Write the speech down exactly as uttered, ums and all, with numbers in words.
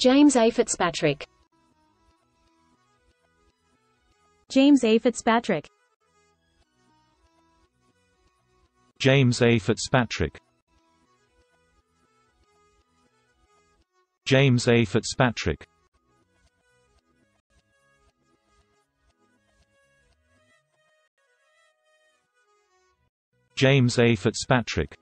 James A. Fitzpatrick. James A. Fitzpatrick. James A. Fitzpatrick. James A. Fitzpatrick. James A. Fitzpatrick.